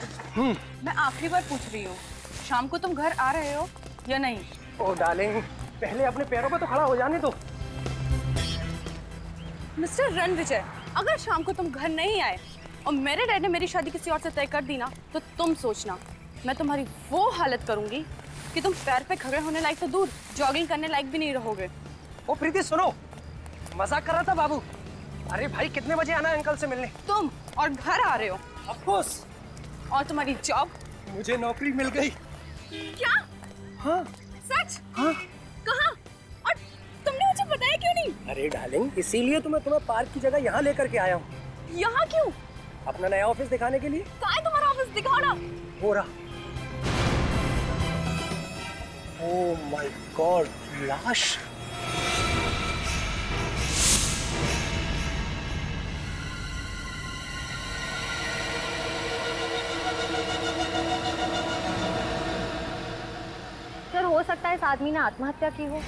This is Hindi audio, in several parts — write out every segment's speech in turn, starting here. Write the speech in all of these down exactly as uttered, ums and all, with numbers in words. सुन, मैं आखिरी बार पूछ रही हूँ, शाम को तुम घर आ रहे हो या नहीं? ओ डार्लिंग, पहले अपने पैरों पर तो खड़ा हो जाने दो। मिस्टर रणविजय, अगर शाम को तुम घर नहीं आए और मेरे डैड ने मेरी शादी किसी और से तय कर दी ना, तो तुम सोचना मैं तुम्हारी वो हालत करूंगी कि तुम पैर पे खड़े होने लायक तो दूर, जॉगिंग करने लायक भी नहीं रहोगे। ओ प्रीति सुनो, मजाक कर रहा था बाबू। अरे भाई कितने बजे आना है अंकल से मिलने? तुम और घर आ रहे हो? Of course. और तुम्हारी जॉब? मुझे नौकरी मिल गई। क्या? हाँ। सच? हाँ। कहाँ? और तुमने मुझे बताया क्यों नहीं? अरे डार्लिंग, इसीलिए तो मैं तुम्हें पार्क की जगह यहाँ लेकर के आया हूँ। यहाँ क्यों? अपना नया ऑफिस दिखाने के लिए। कहाँ है तुम्हारा ऑफिस? दिखाना। हो रहा। Oh my God, लाश। सर हो सकता है इस आदमी ने आत्महत्या की हो।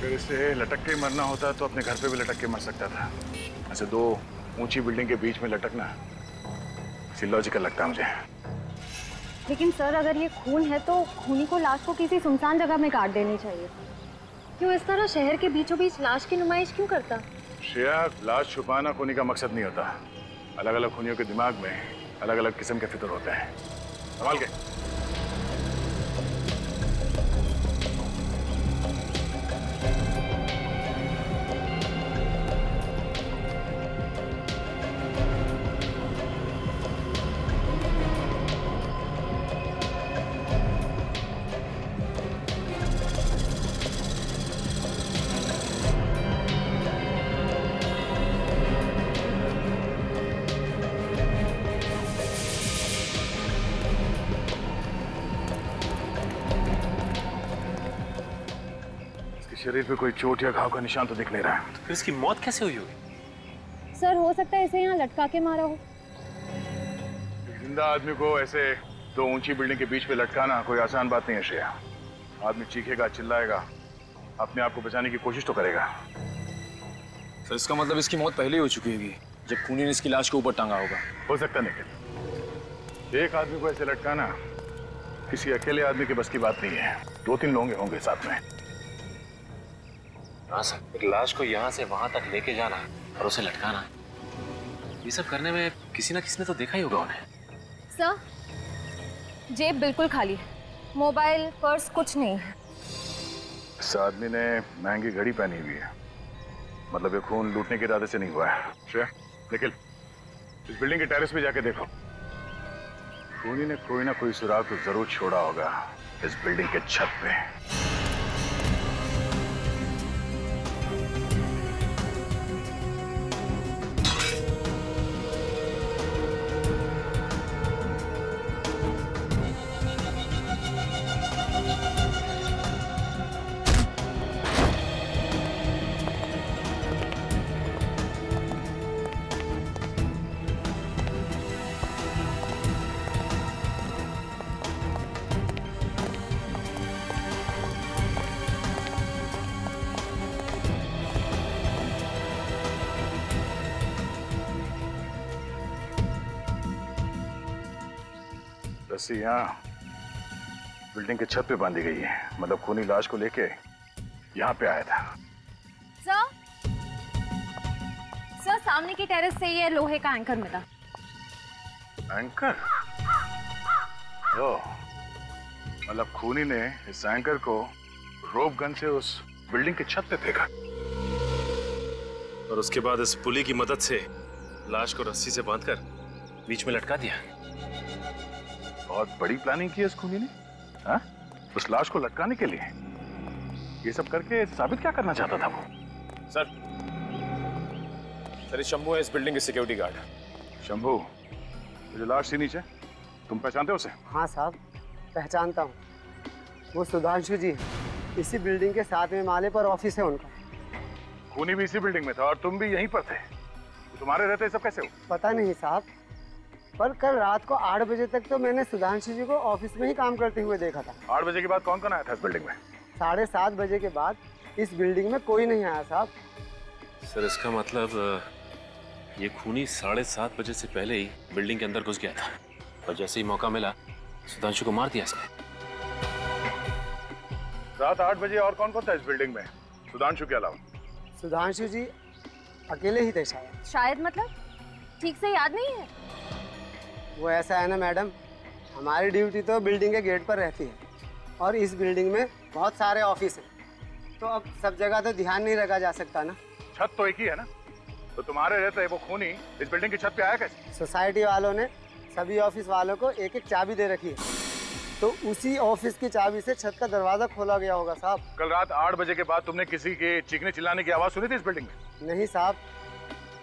फिर इसे लटक के मरना होता तो अपने घर पे भी लटक के मर सकता था। ऐसे दो ऊंची बिल्डिंग के बीच में लटकना लॉजिकल लगता मुझे। लेकिन सर अगर ये खून है तो खूनी को लाश को किसी सुनसान जगह में काट देनी चाहिए। क्यों इस तरह शहर के बीचों बीच लाश की नुमाइश क्यों करता? श्रेया, लाश छुपाना खूनी का मकसद नहीं होता। अलग अलग खूनियों के दिमाग में अलग अलग किस्म के फितर होते हैं। संभाल के। शरीर पे कोई चोट या घाव का निशान तो दिख नहीं रहा है। तो इसकी मौत कैसे हुई होगी? सर हो सकता है इसे यहाँ लटका के मारा हो। जिंदा आदमी को ऐसे दो ऊंची बिल्डिंग के बीच में लटकाना कोई आसान बात नहीं है श्रेया। आदमी चीखेगा, चिल्लाएगा, अपने आप को बचाने की कोशिश तो करेगा। सर इसका मतलब इसकी मौत पहले ही हो चुकी होगी जब खूनी ने इसकी लाश को ऊपर टांगा होगा। हो सकता नहीं। एक आदमी को ऐसे लटकाना किसी अकेले आदमी के बस की बात नहीं है। दो तीन लोग होंगे साथ में। हाँ सर, लाश को यहाँ से वहाँ तक लेके जाना और उसे लटकाना है। ये सब करने में किसी ना किसी ने तो देखा ही होगा उन्हें। सर जेब बिल्कुल खाली है, मोबाइल, पर्स कुछ नहीं है। इस आदमी ने महंगी घड़ी पहनी हुई है, मतलब ये खून लूटने के इरादे से नहीं हुआ है। श्रेया, निखिल, इस बिल्डिंग के टेरेस पे जाके देखो। खूनी ने कोई ना कोई सुराग तो जरूर छोड़ा होगा इस बिल्डिंग के छत पे। यहाँ बिल्डिंग के छत पे बांधी गई है, मतलब खूनी लाश को लेके यहाँ पे आया था। सर, सर सामने की टेरेस से ये लोहे का एंकर मिला। एंकर? ओ, मतलब खूनी ने इस एंकर को रोप गन से उस बिल्डिंग के छत पे फेंका और उसके बाद इस पुली की मदद से लाश को रस्सी से बांधकर बीच में लटका दिया। बहुत बड़ी प्लानिंग की है इस खूनी ने, हाँ? उस लाश को लटकाने के लिए। ये सब करके साबित क्या करना चाहता था वो? सर, सर शंभू है इस बिल्डिंग के सिक्योरिटी गार्ड। शंभू, जो लाश थी नीचे, तुम पहचानते हो उसे? हाँ साहब, पहचानता हूँ। वो सुधांशु जी है, इसी बिल्डिंग के सातवें माले पर ऑफिस है उनका। खूनी भी इसी बिल्डिंग में था और तुम भी यहीं पर थे। तुम्हारे रहते सब कैसे हो? पता नहीं साहब, पर कल रात को आठ बजे तक तो मैंने सुधांशु जी को ऑफिस में ही काम करते हुए देखा था। आठ बजे के बाद कौन कौन आया था इस बिल्डिंग में? साढ़े सात बजे के बाद इस बिल्डिंग में कोई नहीं आया साहब। सर इसका मतलब ये खूनी साढ़े सात बजे से पहले ही बिल्डिंग के अंदर घुस गया था। और जैसे ही मौका मिला सुधांशु को मार दिया इसने। रात आठ बजे और कौन कौन था इस बिल्डिंग में सुधांशु के अलावा? सुधांशु जी अकेले ही थे शायद। शायद मतलब ठीक से याद नहीं है। वो ऐसा है ना मैडम, हमारी ड्यूटी तो बिल्डिंग के गेट पर रहती है और इस बिल्डिंग में बहुत सारे ऑफिस हैं, तो अब सब जगह तो ध्यान नहीं रखा जा सकता ना। छत तो एक ही है ना, तो तुम्हारे रहते वो खूनी इस बिल्डिंग की छत पे आया कैसे? सोसाइटी वालों ने सभी ऑफिस वालों को एक एक चाबी दे रखी है, तो उसी ऑफिस की चाबी से छत का दरवाजा खोला गया होगा साहब। कल रात आठ बजे के बाद तुमने किसी के चीखने चिल्लाने की आवाज़ सुनी थी इस बिल्डिंग में? नहीं साहब,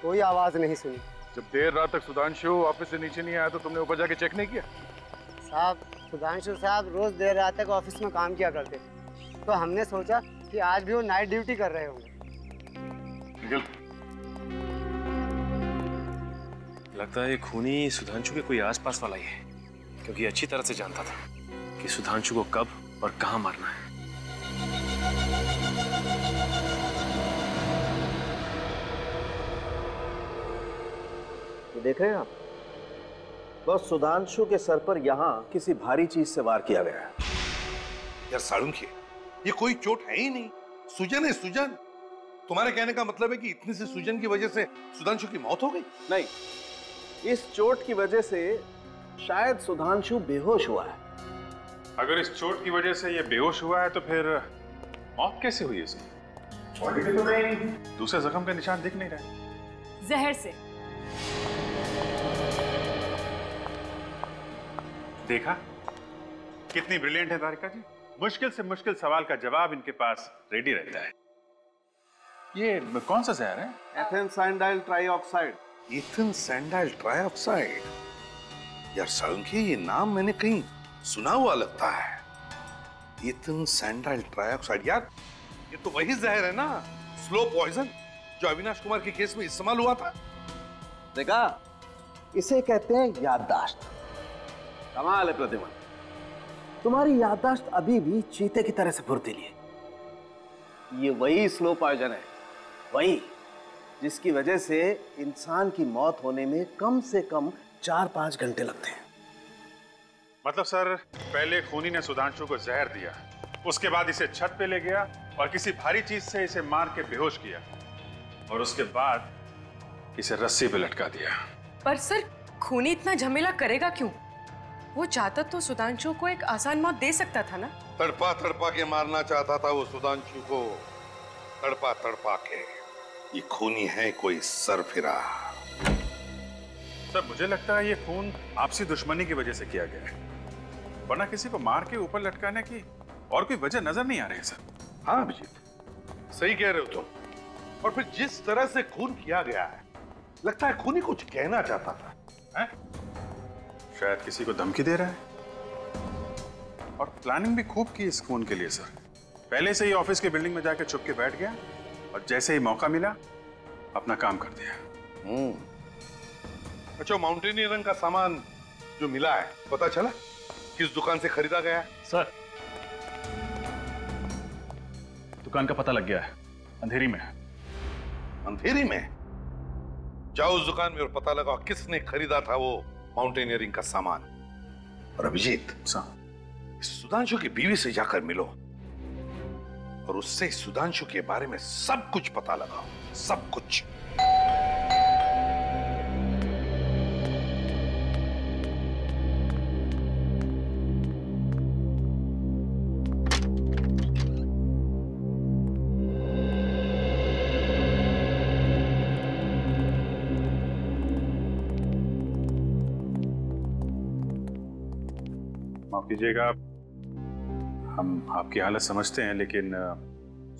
कोई आवाज़ नहीं सुनी। जब देर रात तक सुधांशु ऑफिस से नीचे नहीं आया तो तुमने ऊपर जाके चेक नहीं किया? साहब सुधांशु साहब रोज देर रात तक ऑफिस में काम किया करते, तो हमने सोचा कि आज भी वो नाइट ड्यूटी कर रहे होंगे। लगता है खूनी सुधांशु के कोई आसपास वाला ही है, क्योंकि अच्छी तरह से जानता था कि सुधांशु को कब और कहां मारना है। ये देख रहे हैं आप, बस सुधांशु के सर पर यहां किसी भारी चीज से वार किया गया है। यार सालून की ये कोई चोट है ही नहीं, सूजन है सूजन। तुम्हारे कहने का मतलब है कि इतनी सी सूजन की वजह से सुधांशु की मौत हो गई? नहीं, इस चोट की वजह से शायद सुधांशु बेहोश हुआ है। अगर इस चोट की वजह से ये बेहोश हुआ है तो फिर मौत कैसे हुई इसकी? दूसरे जख्म का निशान दिख नहीं रहा। जहर से। देखा कितनी ब्रिलियंट है तारिका जी, मुश्किल से मुश्किल सवाल का जवाब इनके पास रेडी रहता है। ये कौन सा जहर है? Ethyl सैंडाइल trioxide. एथिल सैंडाइल ट्राइऑक्साइड, यार सालुंखी ये नाम मैंने कहीं सुना हुआ लगता है। एथिल सैंडाइल ट्राइऑक्साइड, यार ये तो वही जहर है ना, स्लो पॉइजन, जो अविनाश कुमार के केस में इस्तेमाल हुआ था। देखा, इसे कहते हैं याददाश्त। कमाल है प्रतिमा, तुम्हारी याददाश्त अभी भी चीते की तरह से फुर्तीली है। ये वही स्लो पॉइजन है, वही जिसकी वजह से इंसान की मौत होने में कम से कम चार पांच घंटे लगते हैं। मतलब सर, पहले खूनी ने सुधांशु को जहर दिया, उसके बाद इसे छत पे ले गया और किसी भारी चीज से इसे मार के बेहोश किया, और उसके बाद इसे रस्सी पे लटका दिया। पर सर, खूनी इतना झमेला करेगा क्यों? वो चाहता तो सुधांशु को एक आसान मौत दे सकता था ना। तड़पा तड़पा के मारना चाहता था वो सुधांशु को, तड़पा तड़पा के। ये खूनी है कोई सरफिरा। सर मुझे लगता है ये खून आपसी दुश्मनी की वजह से किया गया है, वरना किसी को मार के ऊपर लटकाने की और कोई वजह नजर नहीं आ रही सर। हाँ अभिजीत, सही कह रहे हो तुम। और फिर जिस तरह से खून किया गया है, लगता है खूनी कुछ कहना चाहता था है? शायद किसी को धमकी दे रहा है। और प्लानिंग भी खूब की इस खून के लिए सर, पहले से ही ऑफिस के बिल्डिंग में जाकर छुप के बैठ गया और जैसे ही मौका मिला अपना काम कर दिया। हम्म। अच्छा, माउंटेनियरिंग का सामान जो मिला है, पता चला किस दुकान से खरीदा गया है? सर दुकान का पता लग गया है, अंधेरी में। अंधेरी में? जाओ उस दुकान में और पता लगाओ किसने खरीदा था वो माउंटेनियरिंग का सामान। और अभिजीत, सुधांशु की बीवी से जाकर मिलो और उससे सुधांशु के बारे में सब कुछ पता लगाओ, सब कुछ। कीजिएगा, हम आपकी हालत समझते हैं, लेकिन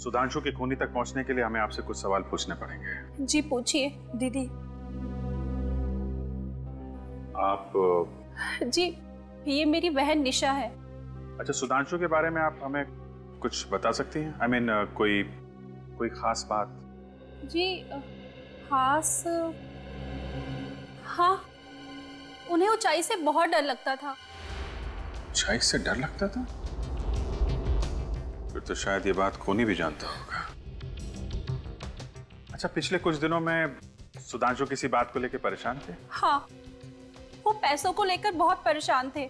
सुधांशु के खूनी तक पहुंचने के लिए हमें आपसे कुछ सवाल पूछने पड़ेंगे। जी पूछिए दीदी। आप? जी ये मेरी बहन निशा है। अच्छा, सुधांशु के बारे में आप हमें कुछ बता सकती हैं? आई मीन कोई कोई खास बात? जी खास, हाँ उन्हें ऊंचाई से बहुत डर लगता था। शायद से डर लगता था? फिर तो शायद ये बात खूनी भी जानता होगा। अच्छा, पिछले कुछ दिनों में सुधांशु किसी बात को लेकर परेशान थे? हाँ, वो पैसों को लेकर बहुत परेशान थे।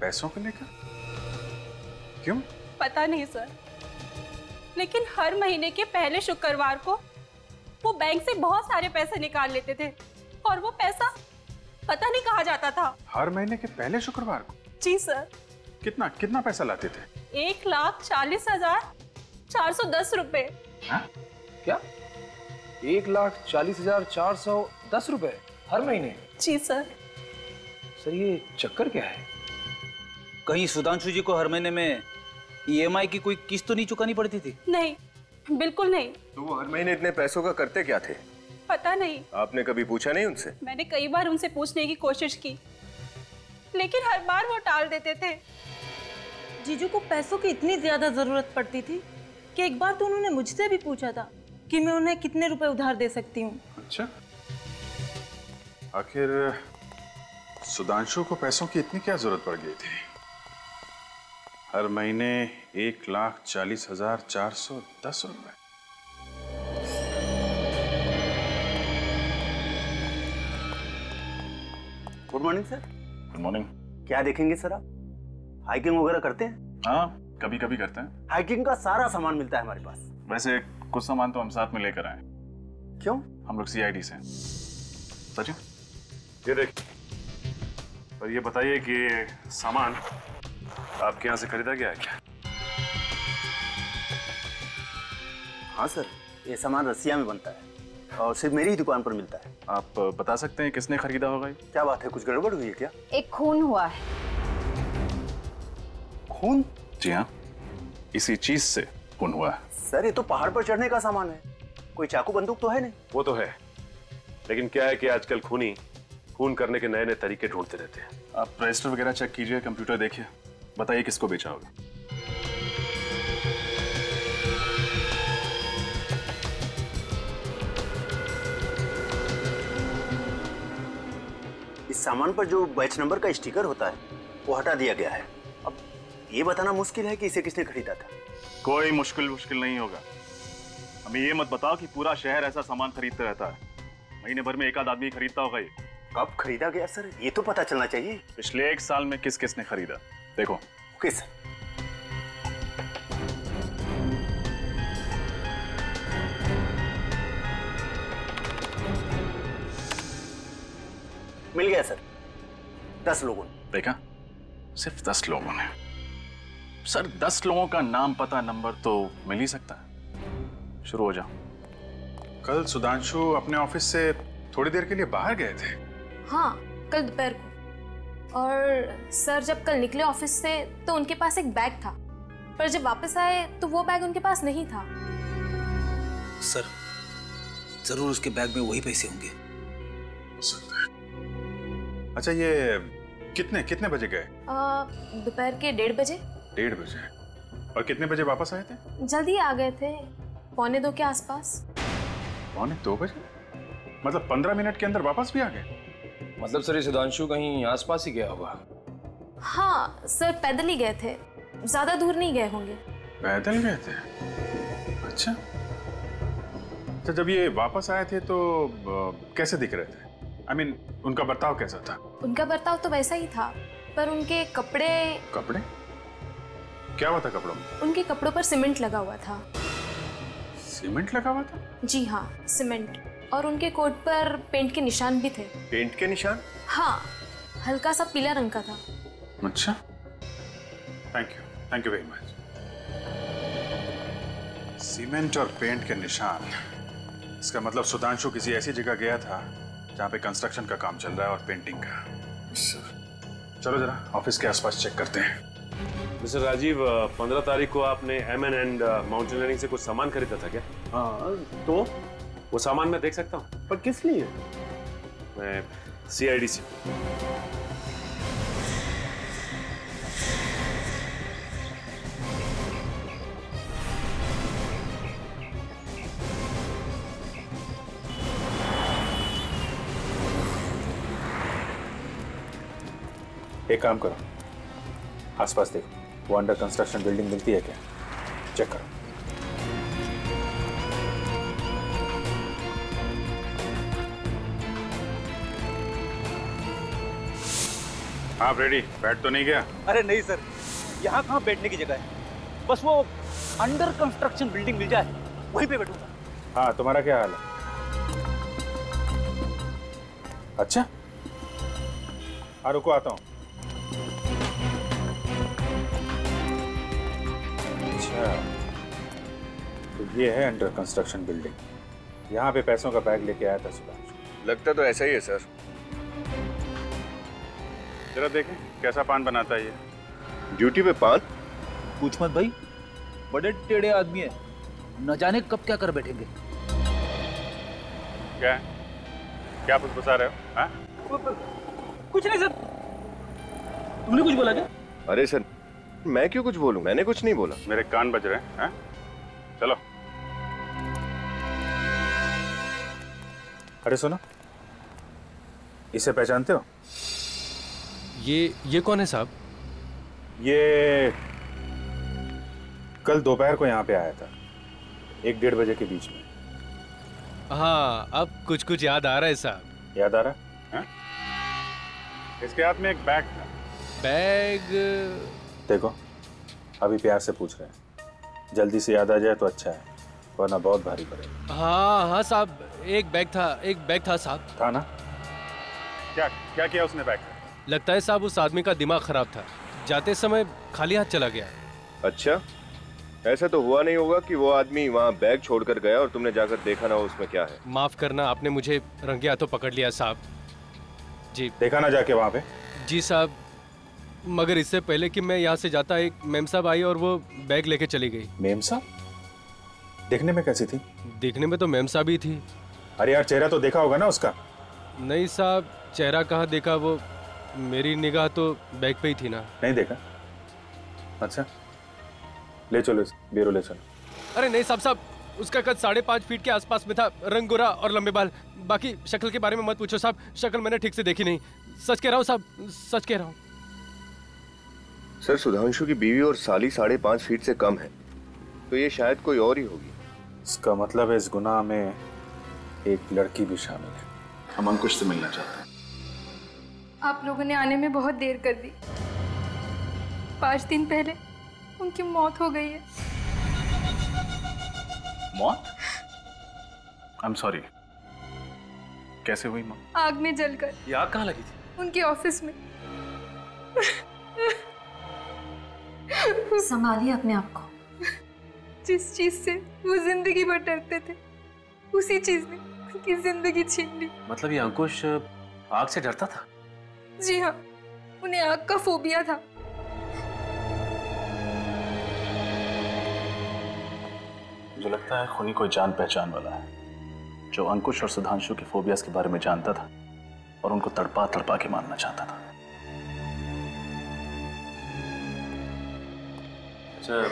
पैसों को लेकर? क्यों? पता नहीं सर, लेकिन हर महीने के पहले शुक्रवार को वो बैंक से बहुत सारे पैसे निकाल लेते थे और वो पैसा पता नहीं कहाँ जाता था। हर महीने के पहले शुक्रवार को? जी सर। कितना कितना पैसा लाते थे? एक लाख चालीस हजार चार सौ दस रुपए। क्या? एक लाख चालीस हजार चार सौ दस रुपए हर महीने? जी सर। सर ये चक्कर क्या है? कहीं सुधांशु जी को हर महीने में ई एम आई की कोई किस्त तो नहीं चुकानी पड़ती थी? नहीं, बिल्कुल नहीं। तो वो हर महीने इतने पैसों का करते क्या थे? पता नहीं। आपने कभी पूछा नहीं उनसे? मैंने कई बार उनसे पूछने की कोशिश की, लेकिन हर बार वो टाल देते थे। जीजू को पैसों की इतनी ज्यादा जरूरत पड़ती थी कि एक बार तो उन्होंने मुझसे भी पूछा था कि मैं उन्हें कितने रुपए उधार दे सकती हूँ। अच्छा, आखिर सुधांशु को पैसों की इतनी क्या जरूरत पड़ गई थी? हर महीने एक लाख चालीस हजार चार सौ दस रुपए। Good morning sir. Good morning. क्या देखेंगे सर आप? हाइकिंग वगैरह करते हैं? हाँ, कभी कभी करते हैं। हाइकिंग का सारा सामान मिलता है हमारे पास। वैसे कुछ सामान तो हम साथ में लेकर आए। क्यों? हम लोग सी आई डी से। सच में? ये देखिए। और ये बताइए कि सामान आपके यहाँ से खरीदा गया है क्या? हाँ सर, ये सामान रसिया में बनता है और सिर्फ मेरी ही दुकान पर मिलता है। आप बता सकते हैं किसने खरीदा होगा? क्या बात है, कुछ गड़बड़ हुई है क्या? एक खून हुआ है। खून? जी हाँ, इसी चीज से खून हुआ है। सर ये तो पहाड़ पर चढ़ने का सामान है, कोई चाकू बंदूक तो है नहीं? वो तो है, लेकिन क्या है कि आजकल खूनी खून करने के नए नए तरीके ढूंढते रहते हैं। आप रजिस्टर वगैरह चेक कीजिए, कंप्यूटर देखिए, बताइए किसको बेचा होगा। इस सामान पर जो बैच नंबर का स्टिकर होता है वो हटा दिया गया है। अब ये बताना मुश्किल है कि इसे किसने खरीदा था। कोई मुश्किल मुश्किल नहीं होगा। हमें ये मत बताओ कि पूरा शहर ऐसा सामान खरीदता रहता है। महीने भर में एक आध आदमी खरीदता होगा। ये कब खरीदा गया सर, ये तो पता चलना चाहिए। पिछले एक साल में किस किसने खरीदा देखो। Okay sir. मिल गया सर, दस लोगों ने। देखा, सिर्फ दस लोगों ने। सर दस लोगों का नाम पता नंबर तो मिल ही सकता है। शुरू हो जाओ। कल सुधांशु अपने ऑफिस से थोड़ी देर के लिए बाहर गए थे। हाँ, कल दोपहर को। और सर जब कल निकले ऑफिस से तो उनके पास एक बैग था, पर जब वापस आए तो वो बैग उनके पास नहीं था। सर जरूर उसके बैग में वही पैसे होंगे। हो सकता है। अच्छा ये कितने कितने बजे गए? दोपहर के डेढ़ बजे। डेढ़ बजे? और कितने बजे वापस आए थे? जल्दी आ गए थे, पौने दो के आसपास। पौने दो बजे? मतलब पंद्रह मिनट के अंदर वापस भी आ गए? मतलब सर ये सुधांशु कहीं आसपास ही गया होगा। हाँ सर, पैदल ही गए थे, ज्यादा दूर नहीं गए होंगे। पैदल गए थे? अच्छा। तो जब ये वापस आए थे तो कैसे दिख रहे थे? आई I मीन mean, उनका बर्ताव कैसा था? उनका बर्ताव तो वैसा ही था, पर उनके कपड़े। कपड़े? क्या हुआ था कपड़ों में? उनके कपड़ों पर सीमेंट लगा हुआ था। सीमेंट लगा हुआ था? जी हाँ, सीमेंट। और उनके कोट पर पेंट के निशान भी थे। पेंट के निशान? हाँ, हल्का सा पीला रंग का था। अच्छा, thank you, thank you very much. Cement और पेंट के निशान, इसका मतलब सुधांशु किसी ऐसी जगह गया था जहाँ पे कंस्ट्रक्शन का काम चल रहा है और पेंटिंग का। चलो जरा ऑफिस के आसपास चेक करते हैं। मिस्टर राजीव, पंद्रह तारीख को आपने एम एन एंड माउंटेनियरिंग से कुछ सामान खरीदा था क्या? हाँ। तो वो सामान मैं देख सकता हूँ? पर किस लिए? मैं सी आई डी से। एक काम करो, आसपास देखो, वो अंडर कंस्ट्रक्शन बिल्डिंग मिलती है क्या, चेक करो। आप रेडी? बैठ तो नहीं गया? अरे नहीं सर, यहाँ कहाँ बैठने की जगह है, बस वो अंडर कंस्ट्रक्शन बिल्डिंग मिल जाए वहीं पे बैठूंगा। हाँ, तुम्हारा क्या हाल है? अच्छा हाँ, रुको आता हूँ। अच्छा तो ये है अंडर कंस्ट्रक्शन बिल्डिंग, यहाँ पे पैसों का बैग लेके आया था सुधांशु। लगता तो ऐसा ही है सर। जरा देखें कैसा पान बनाता है ये। ड्यूटी पे पान? पूछ मत भाई, बड़े टेढ़े आदमी है, न जाने कब क्या कर बैठेंगे। क्या है? क्या फुसफुसा रहे हो? हाँ? कुछ नहीं सर। तुमने कुछ बोला क्या? अरे सर मैं क्यों कुछ बोलूं, मैंने कुछ नहीं बोला। मेरे कान बज रहे हैं। हाँ? चलो। अरे सुनो, इसे पहचानते हो? ये ये कौन है साहब? ये कल दोपहर को यहाँ पे आया था, एक डेढ़ बजे के बीच में। हाँ अब कुछ कुछ याद आ रहा है साहब। याद आ रहा है? इसके हाथ में एक बैग था। बैग देखो, अभी प्यार से पूछ रहे हैं, जल्दी से याद आ जाए तो अच्छा है, वरना बहुत भारी पड़ेगा। हाँ हाँ साहब, एक बैग था, एक बैग था साहब। था ना? क्या क्या किया उसने बैग? लगता है साहब उस आदमी का दिमाग खराब था, जाते समय खाली हाथ चला गया। अच्छा, ऐसा तो हुआ नहीं होगा कि वो आदमी वहाँ बैग छोड़कर गया और तुमने जाकर देखा ना उसमें क्या है? माफ करना, आपने मुझे रंगे हाथों पकड़ लिया साहब। जी देखा ना जाके वहाँ पे? जी साहब, मगर इससे पहले कि मैं यहाँ से जाता एक मेम साहब आई और वो बैग लेके चली गई। मेम साहब? देखने में कैसी थी? देखने में तो मेम साहब ही थी। अरे यार चेहरा तो देखा होगा ना उसका। नहीं साहब, चेहरा कहाँ देखा, वो मेरी निगाह तो बैग पे ही थी ना। नहीं देखा? अच्छा ले चलो बेरो, ले चलो। अरे नहीं साहब साहब, उसका कद साढ़े पाँच फीट के आसपास में था, रंग गोरा और लंबे बाल। बाकी शक्ल के बारे में मत पूछो साहब, शक्ल मैंने ठीक से देखी नहीं। सच कह रहा हूँ साहब, सच कह रहा हूँ। सर सुधांशु की बीवी और साली साढ़े पाँच फीट से कम है, तो ये शायद कोई और ही होगी। इसका मतलब है इस गुनाह में एक लड़की भी शामिल है। हम अंकुश से मिलना चाहते हैं। आप लोगों ने आने में बहुत देर कर दी। पाँच दिन पहले उनकी मौत हो गई है। मौत? I'm sorry. कैसे हुई मौत? आग में जलकर। ये आग कहाँ लगी थी? उनके ऑफिस में। संभालिए अपने आप को। जिस चीज से वो जिंदगी भर डरते थे, उसी चीज ने उनकी जिंदगी छीन ली। मतलब ये अंकुश आग से डरता था? जी हाँ, उन्हें आग का फोबिया था। मुझे लगता है खुनी कोई जान पहचान वाला है, जो अंकुश और सुधांशु के फोबियाज के बारे में जानता था और उनको तड़पा तड़पा के मारना चाहता था। अच्छा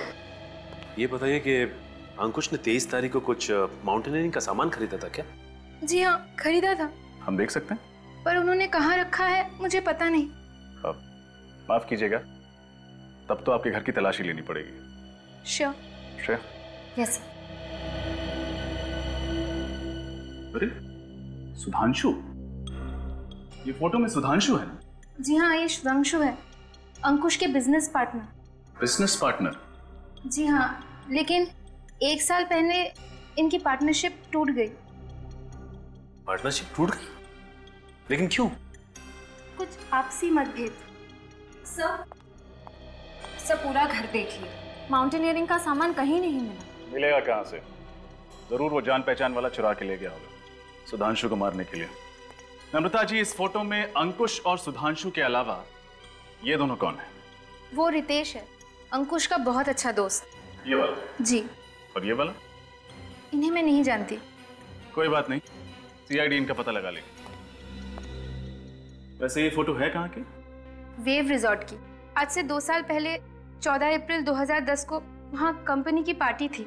ये बताइए कि अंकुश ने तेईस तारीख को कुछ माउंटेनियरिंग का सामान खरीदा था क्या? जी हाँ खरीदा था। हम देख सकते हैं? पर उन्होंने कहाँ रखा है मुझे पता नहीं। अब माफ कीजिएगा, तब तो आपके घर की तलाशी लेनी पड़ेगी। Sure sure yes. अरे सुधांशु, ये फोटो में सुधांशु है ना? जी हाँ ये सुधांशु है, अंकुश के बिजनेस पार्टनर। Business partner? जी हाँ, लेकिन एक साल पहले इनकी पार्टनरशिप टूट गई। पार्टनरशिप टूट गई? लेकिन क्यों? कुछ आपसी मतभेद। सर सर पूरा घर देख लिया, माउंटेनियरिंग का सामान कहीं नहीं मिला। मिलेगा कहाँ से, जरूर वो जान पहचान वाला चुरा के ले गया होगा सुधांशु को मारने के लिए। नम्रता जी, इस फोटो में अंकुश और सुधांशु के अलावा ये दोनों कौन है? वो रितेश है, अंकुश का बहुत अच्छा दोस्त। ये वाला? जी। और ये वाला? इन्हें मैं नहीं जानती। कोई बात नहीं, सीआईडी इनका पता लगा लेगी। वैसे ये फोटो है कहाँ की? वेव रिजॉर्ट की। आज से दो साल पहले चौदह अप्रैल दो हज़ार दस को वहाँ कंपनी की पार्टी थी।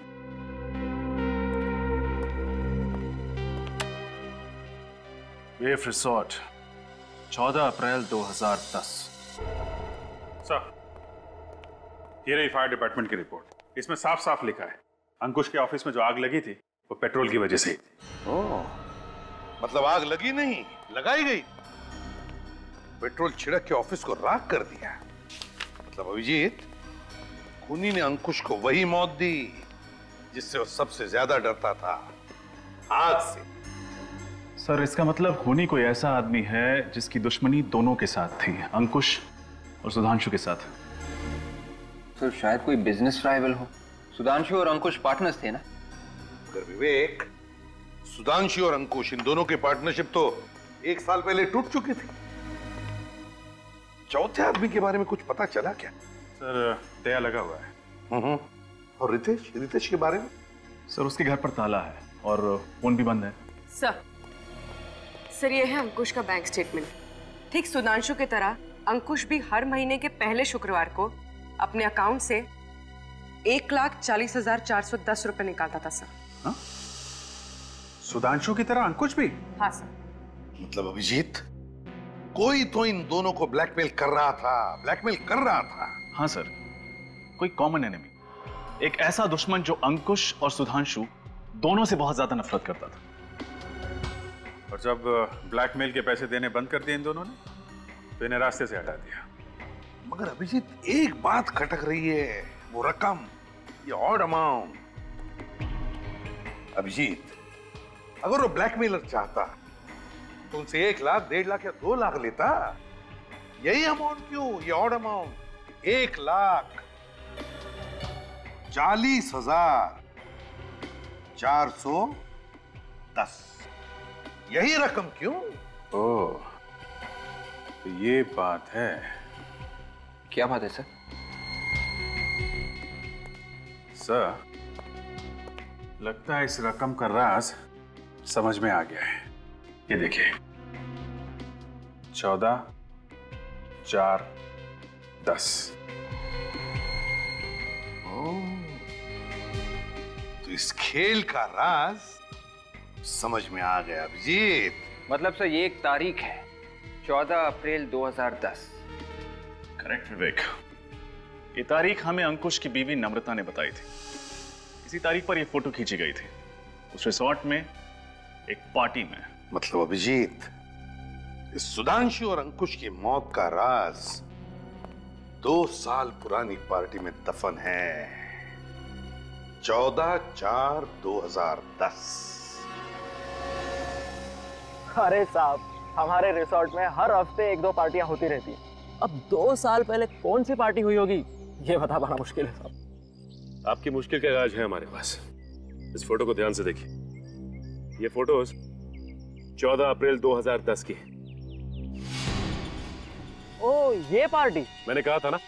वेव रिजॉर्ट, चौदह अप्रैल दो हज़ार दस। सर, ये रही फायर डिपार्टमेंट की रिपोर्ट, इसमें साफ साफ लिखा है अंकुश के ऑफिस में जो आग लगी थी वो पेट्रोल की वजह से ही थी। ओह, मतलब आग लगी नहीं, लगाई गई। पेट्रोल छिड़क के ऑफिस को राख कर दिया। मतलब अभिजीत, खूनी ने अंकुश को वही मौत दी जिससे वो सबसे ज्यादा डरता था, आग से। सर, इसका मतलब खूनी कोई ऐसा आदमी है जिसकी दुश्मनी दोनों के साथ थी, अंकुश और सुधांशु के साथ। सर, शायद कोई बिजनेस राइवल हो। सुधांशु और अंकुश पार्टनर्स थे ना? अगर विवेक, सुधांशु और अंकुश इन दोनों के पार्टनरशिप तो एक साल पहले टूट चुकी थी। चौथे आदमी के बारे में कुछ पता चला क्या? सर, दया लगा हुआ है। और रितेश, रितेश के बारे में? सर, उसके घर पर ताला है और फोन भी बंद है। सर, सर ये है अंकुश का बैंक स्टेटमेंट। ठीक सुधांशु की तरह अंकुश भी हर महीने के पहले शुक्रवार को अपने अकाउंट से एक लाख चालीस हजार चार सौ दस रुपए निकालता था। सर, हाँ? सुधांशु की तरह अंकुश भी? हाँ सर। मतलब अभिजीत, कोई तो इन दोनों को ब्लैकमेल कर रहा था, ब्लैकमेल कर रहा था। हाँ सर, कोई कॉमन एनिमी, एक ऐसा दुश्मन जो अंकुश और सुधांशु दोनों से बहुत ज्यादा नफरत करता था। और जब ब्लैकमेल के पैसे देने बंद कर दिए इन दोनों ने, तो इन्हें रास्ते से हटा दिया। मगर अभिजीत, एक बात खटक रही है, वो रकम, ये ऑड अमाउंट। अभिजीत, अगर वो ब्लैकमेलर चाहता तो उनसे एक लाख डेढ़ लाख या दो लाख लेता, यही अमाउंट क्यों, ये ऑड अमाउंट? एक लाख चालीस हजार चार सौ दस, यही रकम क्यों? ओ, तो ये बात है। क्या बात है सर? सर, लगता है इस रकम का राज समझ में आ गया है। ये देखिए, चौदह चार दस। ओ, तो इस खेल का राज समझ में आ गया अभिजीत। मतलब सर, ये एक तारीख है, चौदह अप्रैल दो हजार दस। करेक्ट विवेक, ये तारीख हमें अंकुश की बीवी नम्रता ने बताई थी। इसी तारीख पर ये फोटो खींची गई थी, उस रिसोर्ट में, एक पार्टी में। मतलब अभिजीत, इस सुधांशु और अंकुश की मौत का राज दो साल पुरानी पार्टी में दफन है, चौदह चार दो हजार दस। अरे साहब, हमारे रिसोर्ट में हर हफ्ते एक दो पार्टियां होती रहती हैं। अब दो साल पहले कौन सी पार्टी हुई होगी, ये बता पाना मुश्किल है साहब। आपकी मुश्किल का इलाज है हमारे पास। इस फोटो को ध्यान से देखिए। ये फोटोज चौदह अप्रैल दो हजार दस की है। ओ, ये पार्टी? मैंने कहा था ना,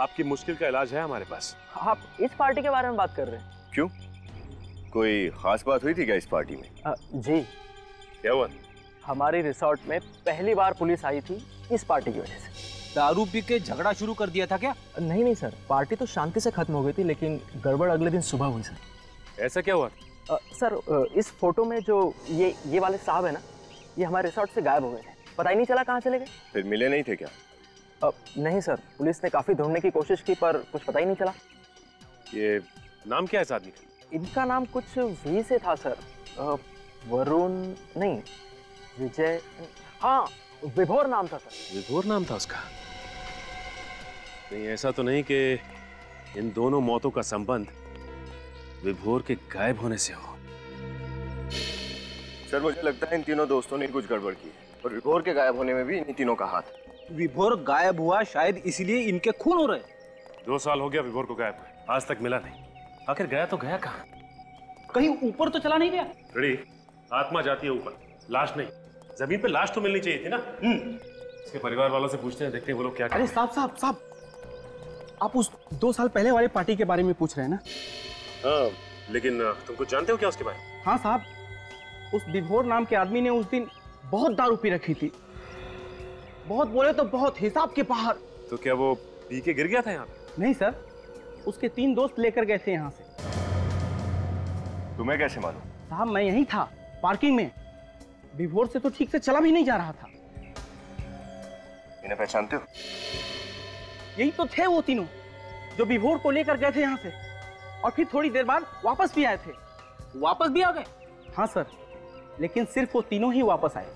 आपकी मुश्किल का इलाज है हमारे पास। आप इस पार्टी के बारे में बात कर रहे हैं? क्यों, कोई खास बात हुई थी क्या इस पार्टी में? आ, जी। क्या हुआ? हमारे रिसोर्ट में पहली बार पुलिस आई थी इस पार्टी की वजह से। दारू पी के झगड़ा शुरू कर दिया था क्या? नहीं नहीं सर, पार्टी तो शांति से खत्म हो गई थी, लेकिन गड़बड़ अगले दिन सुबह हुई सर। ऐसा क्या हुआ? Uh, सर uh, इस फोटो में जो ये ये वाले साहब है ना, ये हमारे रिसोर्ट से गायब हो गए थे, पता ही नहीं चला कहाँ चले गए। फिर मिले नहीं थे क्या? uh, नहीं सर, पुलिस ने काफ़ी ढूंढने की कोशिश की पर कुछ पता ही नहीं चला। ये नाम क्या है इस आदमी का? इनका नाम कुछ वी से था सर, uh, वरुण नहीं, विजय, हाँ विभोर नाम था सर। विभोर नाम था उसका? नहीं, ऐसा तो नहीं कि इन दोनों मौतों का संबंध विभोर के गायब होने से हो? सर, मुझे लगता है इन तीनों दोस्तों ने कुछ गड़बड़ की है, और विभोर के गायब होने में भी इन तीनों का हाथ। विभोर गायब हुआ शायद इसलिए इनके खून हो रहे हैं। दो साल हो गया विभोर को गायब हुए, आज तक मिला नहीं। आखिर गया तो गया कहाँ? कहीं ऊपर तो चला नहीं गया? रेडी, आत्मा जाती है ऊपर, लाश नहीं। जमीन पे लाश तो मिलनी चाहिए थी ना। इसके परिवार वालों से पूछते हैं, देखते हैं वो लोग क्या। अरे साहब साहब साहब, आप उस दो साल पहले वाली पार्टी के बारे में पूछ रहे हैं ना? हाँ, लेकिन तुम कुछ जानते हो क्या उसके बारे में? हाँ साहब, उस विभोर नाम के आदमी ने उस दिन बहुत दारू पी रखी थी, बहुत बोले तो बहुत, हिसाब के बाहर। तो क्या वो पी के गिर गया था यहाँ? नहीं सर, उसके तीन दोस्त लेकर गए थे यहाँ से। तुम्हें कैसे मालूम? साहब, मैं यहीं था, पार्किंग में। विभोर से तो ठीक से चला भी नहीं जा रहा था। इन्हें पहचानते हो? यही तो थे वो तीनों जो विभोर को लेकर गए थे यहाँ से, और फिर थोड़ी देर बाद वापस भी आए थे। वापस भी आ गए? हाँ सर, लेकिन सिर्फ वो तीनों ही वापस आए।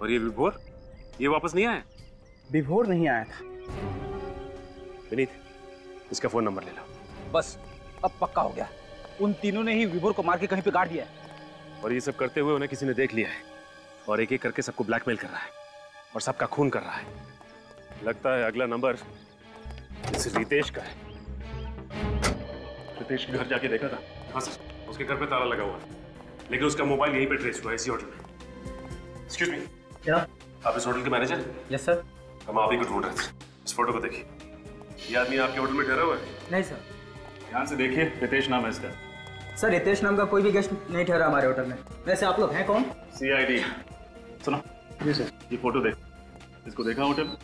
और ये विभोर, ये वापस नहीं आया? विभोर नहीं आया था। विनीत, इसका फोन नंबर ले लो। बस अब पक्का हो गया, उन तीनों ने ही विभोर को मार के कहीं पे गाड़ दिया है और ये सब करते हुए उन्हें किसी ने देख लिया है और एक एक करके सबको ब्लैकमेल कर रहा है और सबका खून कर रहा है। लगता है अगला नंबर इस रितेश का है। रितेश के घर जाके देखा था? हाँ सर, उसके घर पे ताला लगा हुआ था, लेकिन उसका मोबाइल यहीं पे ट्रेस हुआ है, इसी होटल में। एक्सक्यूज मी, क्या आप इस होटल के मैनेजर? Yes sir. हम आप ही को ढूंढ रहे थे। इस फोटो को देखिए, ये आदमी आपके होटल में ठहरा हुआ है? नहीं सर। ध्यान से देखिए, रितेश नाम है इसका। सर, रितेश नाम का कोई भी गेस्ट नहीं ठहरा हमारे होटल में। वैसे आप लोग हैं कौन? C I D. सुनो जी सर, ये फोटो देख, इसको देखा होटल?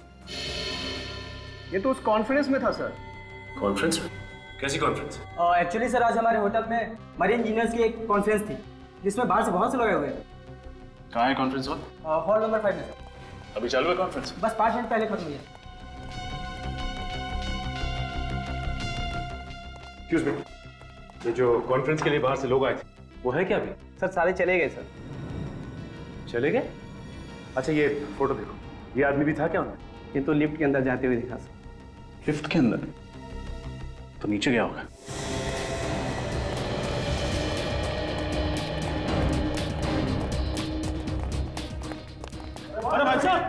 ये तो उस कॉन्फ्रेंस में था सर। कॉन्फ्रेंस? कैसी कॉन्फ्रेंस? एक्चुअली सर, आज हमारे होटल में मरीन इंजीनियर्स की एक कॉन्फ्रेंस थी जिसमें बाहर से बहुत से लोग आए हुए हैं। कहाँ है conference hall? Hall number five में सर। अभी चालू है कॉन्फ्रेंस? बस पाँच मिनट पहले खत्म हुई है। एक्सक्यूज मी, ये जो कॉन्फ्रेंस के लिए बाहर से लोग आए थे वो है क्या अभी? सर सारे चले गए। सर चले गए? अच्छा ये फोटो देखो, ये आदमी भी था क्या उनमें? ये तो लिफ्ट के अंदर जाते हुए दिखा सर। लिफ्ट के अंदर? तो नीचे गया होगा। अरे भाई साहब,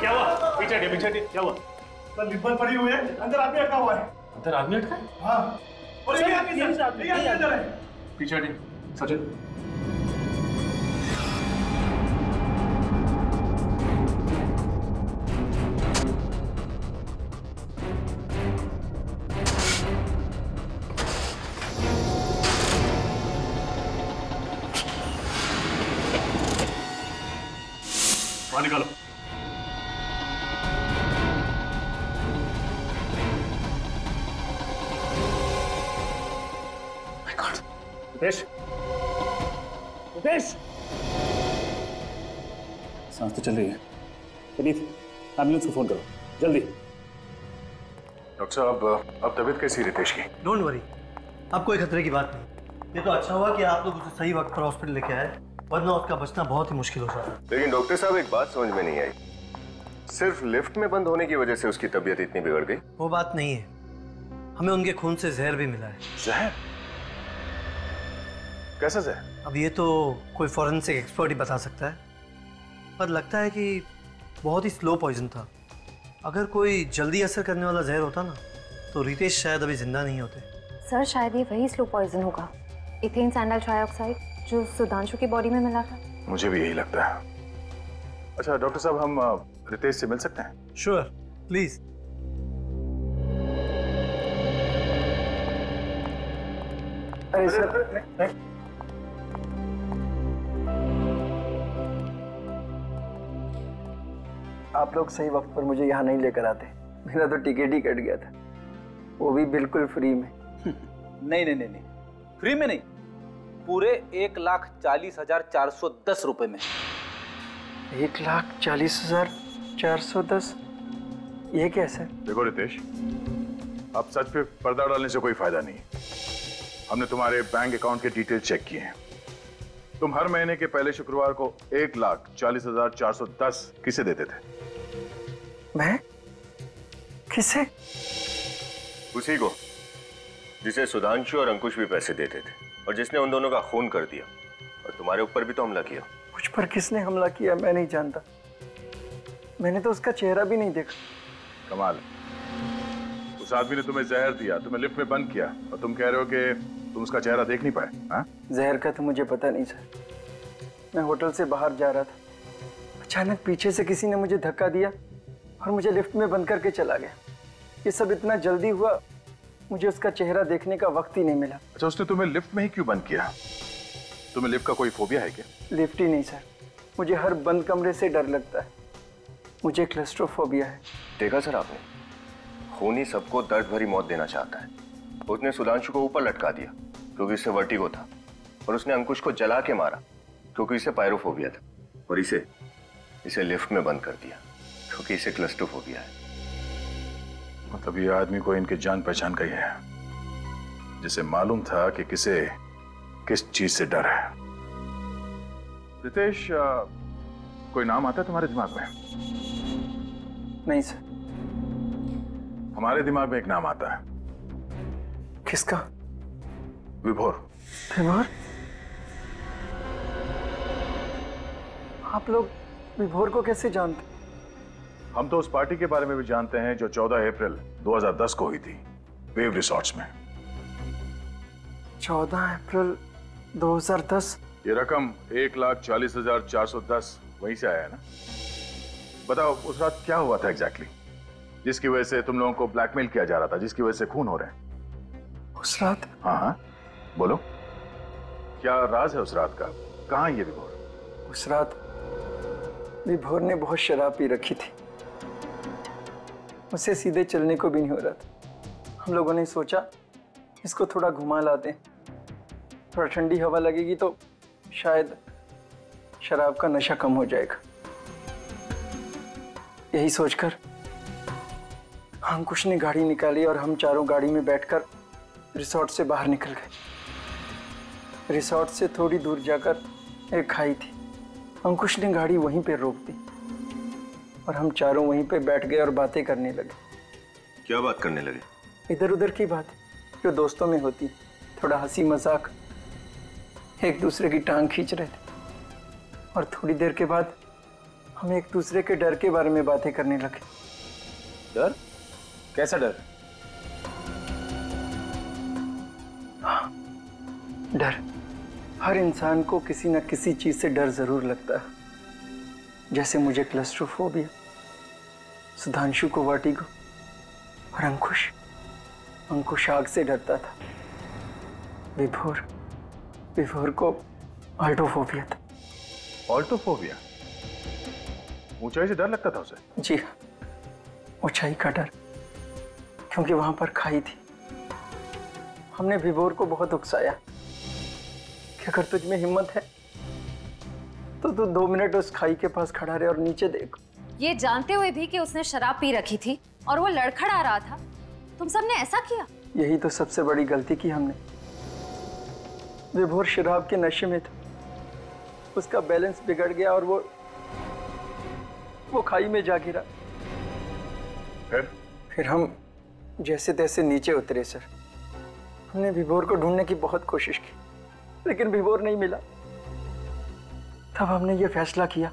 क्या हुआ? पीछे हटिए, पीछे हटिए। क्या हुआ? सर लिफ्ट पड़ी हुई है, अंदर आदमी अटका हुआ है। अंदर आदमी अटका है? हाँ। और ये आदमी सर, ये आदमी अंदर है। पीछे हटिए। सचिन, निकालो। माय गॉड, रितेश, रितेश, सांस तो चल रही है। विनीत, एम्बुलेंस को फोन करो जल्दी। डॉक्टर साहब, अब तबीयत कैसी रितेश की? डोंट वरी, अब कोई खतरे की बात नहीं। ये तो अच्छा हुआ कि आप लोग उसे सही वक्त पर हॉस्पिटल लेके आए, वरना उसका बचना बहुत ही मुश्किल हो जाता। लेकिन डॉक्टर साहब, एक बात समझ में नहीं आई, सिर्फ लिफ्ट में बंद होने की वजह से उसकी तबीयत इतनी बिगड़ गई? वो बात नहीं है, हमें उनके खून से जहर भी मिला है। जहर? कैसा जहर? अब ये तो कोई फॉरेंसिक एक्सपर्ट ही बता सकता है, पर लगता है कि बहुत ही स्लो पॉइजन था। अगर कोई जल्दी असर करने वाला जहर होता ना, तो रितेश शायद अभी जिंदा नहीं होते। सर शायद ये वही स्लो पॉइजन होगा, इथेन सैंडल ट्राइऑक्साइड, जो सुधांशु की बॉडी में मिला था। मुझे भी यही लगता है। अच्छा डॉक्टर साहब, हम रितेश से मिल सकते हैं? Sure, please. अरे सर, आप लोग सही वक्त पर मुझे यहाँ नहीं लेकर आते, मेरा तो टिकट ही कट गया था, वो भी बिल्कुल फ्री में। नहीं नहीं नहीं, फ्री में नहीं, पूरे एक लाख चालीस हजार चार सौ दस रुपए में। एक लाख चालीस हजार चार सौ दस, ये कैसे? देखो रितेश, अब सच पे पर्दा डालने से कोई फायदा नहीं है। हमने तुम्हारे बैंक अकाउंट के डिटेल चेक किए हैं। तुम हर महीने के पहले शुक्रवार को एक लाख चालीस हजार चार सौ दस किसे देते थे? मैं? किसे? उसी को जिसे सुधांशु और अंकुश भी पैसे देते थे और जिसने उन दोनों का खून कर दिया। और तुम्हारे ऊपर भी तो हमला किया। मुझ पर किसने हमला किया मैं नहीं जानता, मैंने तो उसका चेहरा भी नहीं देखा। कमाल, उस आदमी ने तुम्हें जहर दिया, तुम्हें लिफ्ट में बंद किया और तुम कह रहे हो कि तुम उसका चेहरा देख नहीं पाए? हाँ? जहर का तो मुझे पता नहीं सर, मैं होटल से बाहर जा रहा था, अचानक पीछे से किसी ने मुझे धक्का दिया और मुझे लिफ्ट में बंद करके चला गया। ये सब इतना जल्दी हुआ, मुझे उसका चेहरा देखने का वक्त ही नहीं मिला। अच्छा, उसने तुम्हें लिफ्ट में ही क्यों बंद किया? तुम्हें लिफ्ट का कोई फोबिया है क्या? लिफ्ट ही नहीं सर, मुझे हर बंद कमरे से डर लगता है, मुझे क्लस्ट्रोफोबिया है। देखा सर आपने, खून ही सबको दर्द भरी मौत देना चाहता है। उसने सुधांशु को ऊपर लटका दिया क्योंकि इससे वर्टिगो था, और उसने अंकुश को जला के मारा क्योंकि इसे पायरोफोबिया था, और इसे इसे लिफ्ट में बंद कर दिया क्योंकि इसे क्लस्ट्रोफोबिया है। मतलब ये आदमी कोई इनके जान पहचान का ही है, जिसे मालूम था कि किसे किस चीज से डर है। रितेश, कोई नाम आता है तुम्हारे दिमाग में? नहीं सर। हमारे दिमाग में एक नाम आता है। किसका? विभोर। विभोर? आप लोग विभोर को कैसे जानते? हम तो उस पार्टी के बारे में भी जानते हैं जो चौदह अप्रैल दो हज़ार दस को हुई थी वेव रिसॉर्ट्स में। चौदह अप्रैल दो हज़ार दस? ये रकम एक लाख चालीस हजार चार सौ दस वहीं से आया है ना? बताओ उस रात क्या हुआ था एग्जैक्टली exactly? जिसकी वजह से तुम लोगों को ब्लैकमेल किया जा रहा था, जिसकी वजह से खून हो रहे हैं उस रात। हाँ हाँ बोलो, क्या राज है उस रात का? कहाँ ये विभोर? उस रात विभोर ने बहुत शराब पी रखी थी, उसे सीधे चलने को भी नहीं हो रहा था। हम लोगों ने सोचा इसको थोड़ा घुमा लाते, थोड़ा ठंडी हवा लगेगी तो शायद शराब का नशा कम हो जाएगा। यही सोचकर अंकुश ने गाड़ी निकाली और हम चारों गाड़ी में बैठकर रिसॉर्ट से बाहर निकल गए। रिसॉर्ट से थोड़ी दूर जाकर एक खाई थी, अंकुश ने गाड़ी वहीं पे रोक दी और हम चारों वहीं पे बैठ गए और बातें करने लगे। क्या बात करने लगे? इधर उधर की बात जो दोस्तों में होती, थोड़ा हंसी मजाक, एक दूसरे की टांग खींच रहे थे। और थोड़ी देर के बाद हम एक दूसरे के डर के बारे में बातें करने लगे। डर? कैसा डर? हाँ, डर। हर इंसान को किसी न किसी चीज से डर जरूर लगता है। जैसे मुझे क्लस्ट्रोफोबिया, सुधांशु को वर्टिगो और अंकुश अंकुश आग से डरता था। विभोर विभोर को अल्टोफोबिया था। ऑल्टोफोबिया? ऊंचाई से डर लगता था उसे? जी हाँ, ऊंचाई का डर, क्योंकि वहां पर खाई थी। हमने विभोर को बहुत उकसाया कि अगर तुझ में हिम्मत है तो तू दो मिनट उस खाई के पास खड़ा रहे और नीचे देख। ये जानते हुए भी कि उसने शराब पी रखी थी और वो लड़खड़ा रहा था, तुम सबने ऐसा किया? यही तो सबसे बड़ी गलती की हमने। विभोर शराब के नशे में था, उसका बैलेंस बिगड़ गया और वो वो खाई में जा गिरा। फिर फिर हम जैसे तैसे नीचे उतरे सर। हमने विभोर को ढूंढने की बहुत कोशिश की लेकिन विभोर नहीं मिला। तब हमने ये फैसला किया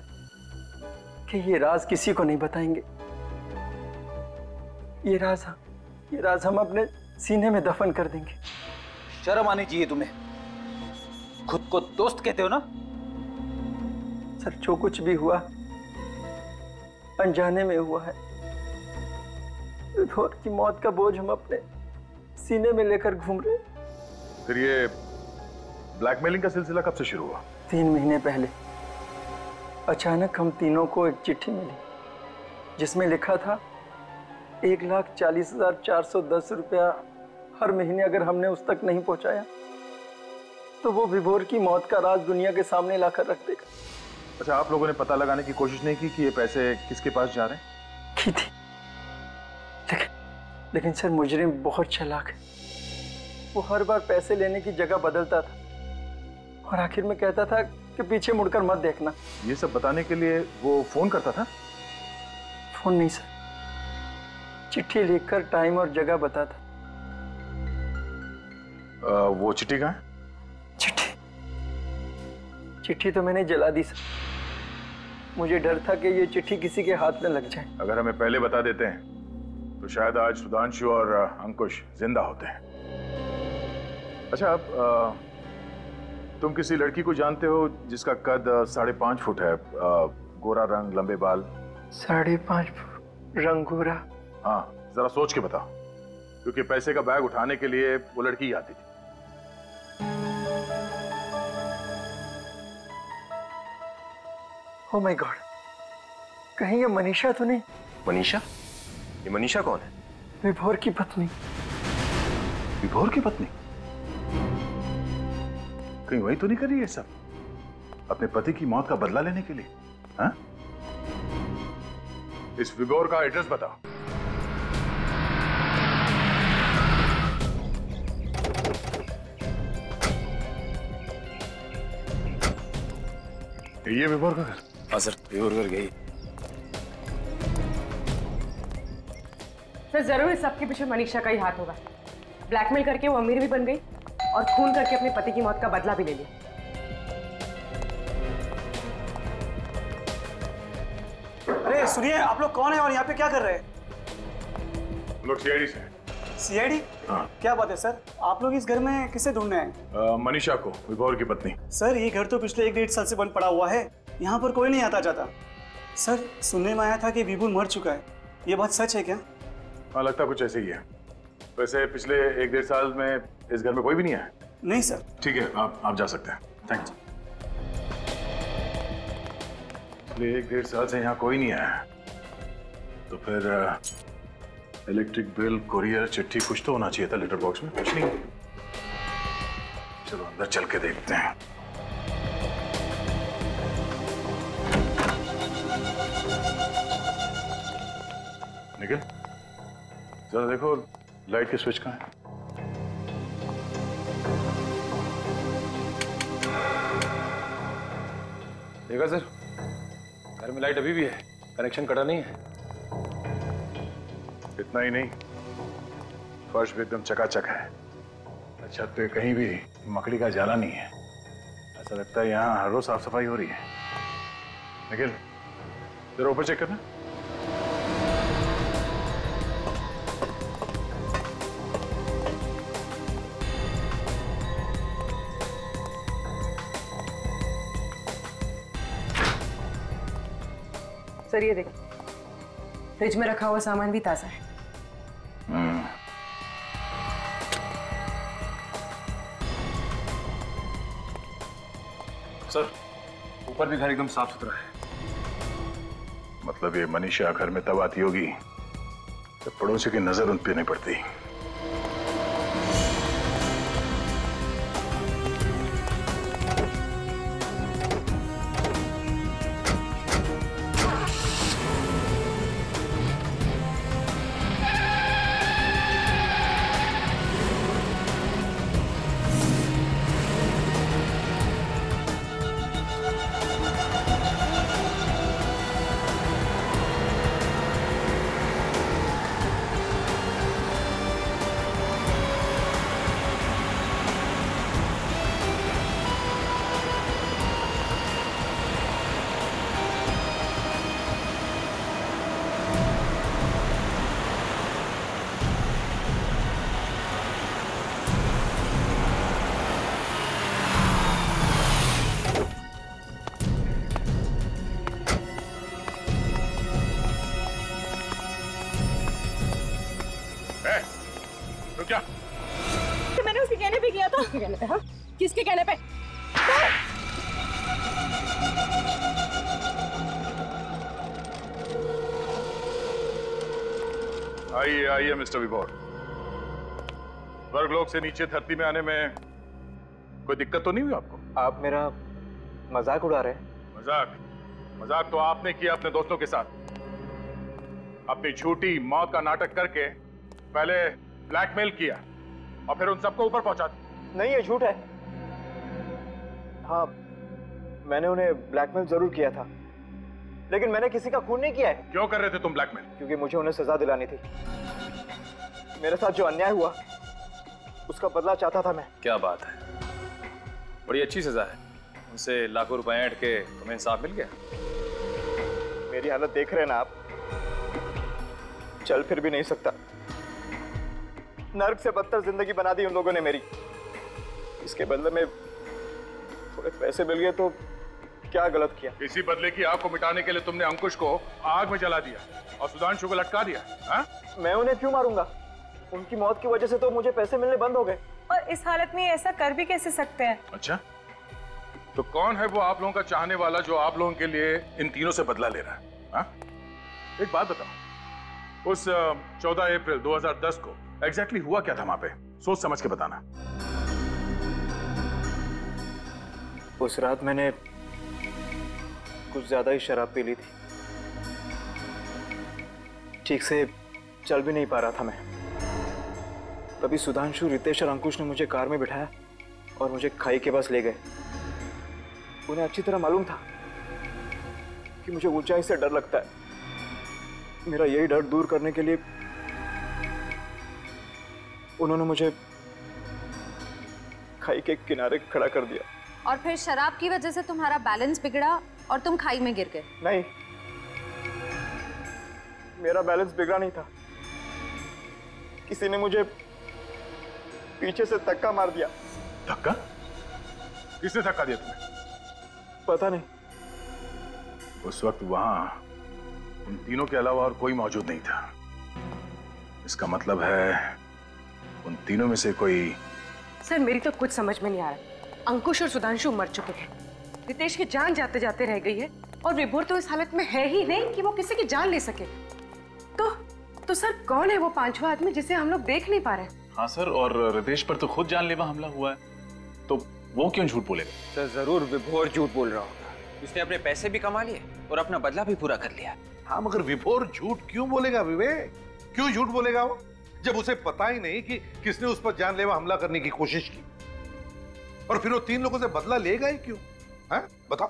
कि ये राज किसी को नहीं बताएंगे। ये राज हम ये राज हम अपने सीने में दफन कर देंगे। शर्म आनी चाहिए तुम्हें, खुद को दोस्त कहते हो ना? सर जो कुछ भी हुआ अनजाने में हुआ है। विभोर की मौत का बोझ हम अपने सीने में लेकर घूम रहे। फिर ये ब्लैकमेलिंग का सिलसिला कब से शुरू हुआ? तीन महीने पहले अचानक हम तीनों को एक चिट्ठी मिली जिसमें लिखा था एक लाख चालीस हजार चार सौ दस रुपया हर महीने अगर हमने उस तक नहीं पहुंचाया तो वो विभोर की मौत का राज दुनिया के सामने लाकर रख देगा। अच्छा, आप लोगों ने पता लगाने की कोशिश नहीं की कि ये पैसे किसके पास जा रहे हैं? की थी, लेकिन लेकिन सर मुजरिम बहुत चालाक है। वो हर बार पैसे लेने की जगह बदलता था और आखिर में कहता था कि पीछे मुड़कर मत देखना। ये सब बताने के लिए वो फोन करता था? फोन नहीं सर, चिट्ठी लिखकर टाइम और जगह बताता। आ, वो चिट्ठी कहाँ है? चिट्ठी तो मैंने जला दी सर। मुझे डर था कि ये चिट्ठी किसी के हाथ में लग जाए। अगर हमें पहले बता देते हैं तो शायद आज सुधांशु और अंकुश जिंदा होते हैं। अच्छा, आप तुम किसी लड़की को जानते हो जिसका कद साढ़े पाँच फुट है, गोरा रंग, लंबे बाल? साढ़े पाँच फुट, रंग गोरा? हाँ, जरा सोच के बताओ, क्योंकि पैसे का बैग उठाने के लिए वो लड़की आती थी। Oh my God, कहीं ये मनीषा तो नहीं? मनीषा? ये मनीषा कौन है? विभोर की पत्नी। विभोर की पत्नी? कहीं वही तो नहीं कर रही है सब अपने पति की मौत का बदला लेने के लिए? हाँ? इस विभोर का एड्रेस बताओ। ये विभोर का घर? असर प्योर कर गई। सर जरूर इस सबके पीछे मनीषा का ही हाथ होगा। ब्लैकमेल करके वो अमीर भी बन गई और खून करके अपने पति की मौत का बदला भी ले लिया। अरे सुनिए, आप लोग कौन है और यहाँ पे क्या कर रहे हैं? लोग सीआईडी से हैं। सीआईडी? हाँ। क्या बात है सर, आप लोग इस घर में किसे ढूंढने हैं? मनीषा को, विभोर की पत्नी। सर ये घर तो पिछले एक डेढ़ साल से बंद पड़ा हुआ है, यहाँ पर कोई नहीं आता जाता। सर सुनने में आया था कि विभोर मर चुका है, ये बात सच है क्या? हाँ लगता कुछ ऐसे ही है। वैसे पिछले एक डेढ़ साल में इस घर में कोई भी नहीं आया। नहीं सर। ठीक है, आप आप जा सकते हैं। थैंक्स। पिछले एक डेढ़ साल से यहाँ कोई नहीं आया, तो फिर इलेक्ट्रिक बिल, कुरियर, चिट्ठी कुछ तो होना चाहिए था लेटर बॉक्स में। कुछ नहीं। चलो अंदर चल के देखते हैं। निकल, जरा देखो लाइट के स्विच कहाँ है। देखा सर, घर में लाइट अभी भी है, कनेक्शन कटा नहीं है। इतना ही नहीं, फर्श भी एकदम चकाचक है। छत पे कहीं भी मकड़ी का जाला नहीं है। ऐसा लगता है यहाँ हर रोज साफ सफाई हो रही है। निखिल जरा ऊपर चेक करना। सर ये देख, फ्रिज में रखा हुआ सामान भी ताजा है। hmm. सर ऊपर भी घर एकदम साफ सुथरा है। मतलब ये मनीषा घर में तब आती होगी जब पड़ोसी की नजर उन पे नहीं पड़ती। किसके कहने पे? आइए आइए मिस्टर विभोर, वर्गलोक से नीचे धरती में आने में कोई दिक्कत तो नहीं हुई आपको? आप मेरा मजाक उड़ा रहे हैं। मजाक मजाक तो आपने किया अपने दोस्तों के साथ। अपनी झूठी मौत का नाटक करके पहले ब्लैकमेल किया और फिर उन सबको ऊपर पहुंचा दिया। नहीं ये झूठ है। हाँ मैंने उन्हें ब्लैकमेल जरूर किया था, लेकिन मैंने किसी का खून नहीं किया है। क्यों कर रहे थे तुम ब्लैकमेल? क्योंकि मुझे उन्हें सजा दिलानी थी। मेरे साथ जो अन्याय हुआ उसका बदला चाहता था मैं। क्या बात है, बड़ी अच्छी सजा है। उनसे लाखों रुपए ऐंठ के तुम्हें इंसाफ मिल गया। मेरी हालत देख रहे हैं ना आप, चल फिर भी नहीं सकता। नर्क से बदतर जिंदगी बना दी उन लोगों ने मेरी। इसके बदले में थोड़े पैसे मिल गए तो क्या गलत किया? इसी बदले की आग को मिटाने के लिए तुमने अंकुश को आग में जला दिया और सुधांशु को लटका दिया। हा? मैं उन्हें क्यों मारूंगा? उनकी मौत की वजह से तो मुझे पैसे मिलने बंद हो गए। और इस हालत में ऐसा कर भी कैसे सकते हैं? अच्छा तो कौन है वो आप लोगों का चाहने वाला जो आप लोगों के लिए इन तीनों से बदला ले रहा है? हा? एक बात बताओ, उस चौदह अप्रैल दो हजार दस को एग्जैक्टली हुआ क्या था वहां पे? सोच समझ के बताना। उस रात मैंने कुछ ज्यादा ही शराब पी ली थी, ठीक से चल भी नहीं पा रहा था मैं। तभी सुधांशु, रितेश और अंकुश ने मुझे कार में बिठाया और मुझे खाई के पास ले गए। उन्हें अच्छी तरह मालूम था कि मुझे ऊंचाई से डर लगता है। मेरा यही डर दूर करने के लिए उन्होंने मुझे खाई के किनारे खड़ा कर दिया। और फिर शराब की वजह से तुम्हारा बैलेंस बिगड़ा और तुम खाई में गिर गए? नहीं, मेरा बैलेंस बिगड़ा नहीं था, किसी ने मुझे पीछे से धक्का मार दिया। धक्का? किसने धक्का दिया तुम्हें? पता नहीं। उस वक्त वहाँ उन तीनों के अलावा और कोई मौजूद नहीं था। इसका मतलब है उन तीनों में से कोई। सर मेरी तो कुछ समझ में नहीं आ रहा। अंकुश और सुधांशु मर चुके हैं, रितेश की जान जाते जाते रह गई है, और विभोर तो इस हालत में है ही नहीं कि वो किसी की जान ले सके। तो तो सर कौन है वो पांचवा आदमी जिसे हम लोग देख नहीं पा रहे हैं? हाँ सर, और रितेश पर तो खुद जानलेवा हमला हुआ है, तो वो क्यों झूठ बोलेगा? सर जरूर विभोर झूठ बोल रहा होगा। उसने अपने पैसे भी कमा लिए और अपना बदला भी पूरा कर लिया। हाँ मगर विभोर झूठ क्यों बोलेगा? विवेक क्यों झूठ बोलेगा वो, जब उसे पता ही नहीं कि किसने उस पर जानलेवा हमला करने की कोशिश की? और फिर वो तीन लोगों से बदला लेगा ही क्यों? है बताओ।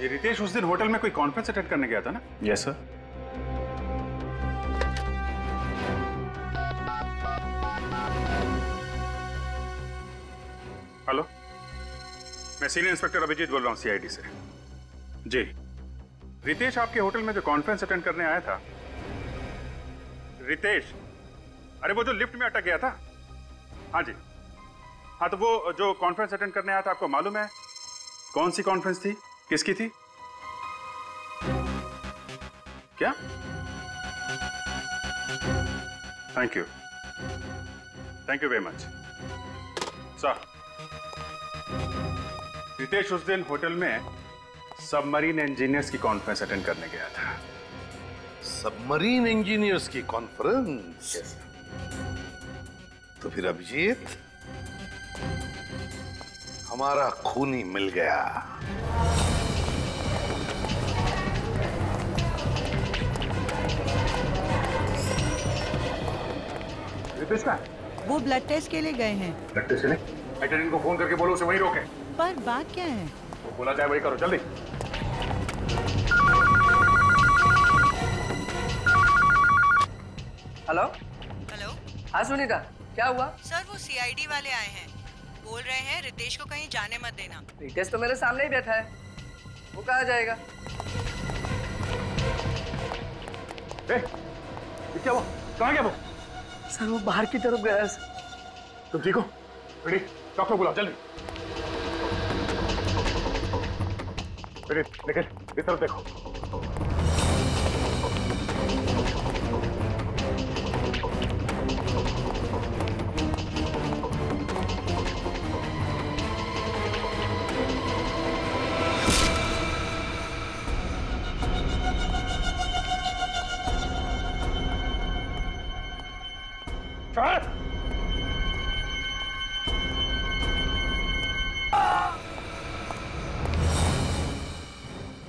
ये रितेश उस दिन होटल में कोई कॉन्फ्रेंस अटेंड करने गया था ना? Yes sir. हेलो, मैं सीनियर इंस्पेक्टर अभिजीत बोल रहा हूँ सीआईडी से। जी, रितेश आपके होटल में जो कॉन्फ्रेंस अटेंड करने आया था, रितेश, अरे वो जो लिफ्ट में अटक गया था। हाँ जी, हाँ तो वो जो कॉन्फ्रेंस अटेंड करने आया था, आपको मालूम है कौन सी कॉन्फ्रेंस थी, किसकी थी? क्या? Thank you, thank you very much sir. Ritesh उस दिन होटल में सबमरीन इंजीनियर्स की कॉन्फ्रेंस अटेंड करने गया था। सबमरीन इंजीनियर्स की कॉन्फ्रेंस? yes. तो फिर अभिजीत हमारा खूनी मिल गया। वो ब्लड टेस्ट के लिए गए हैं। ब्लड टेस्ट के लिए? अटेंडेंट को फोन करके बोलो उसे वहीं रोके। पर बात क्या है? वो बोला जाए वही करो, जल्दी। Hello hello. हाँ सुनीता, क्या हुआ? सर वो सीआईडी वाले आए हैं, बोल रहे हैं रितेश को कहीं जाने मत देना। रितेश तो मेरे सामने ही बैठा है, वो कहाँ जाएगा? ए, क्या हुआ? कहाँ गया वो? सर वो बाहर की तरफ गया है। तुम ठीक हो? रेडी, डॉक्टर बुलाओ जल्दी। निकल, इस तरफ देखो।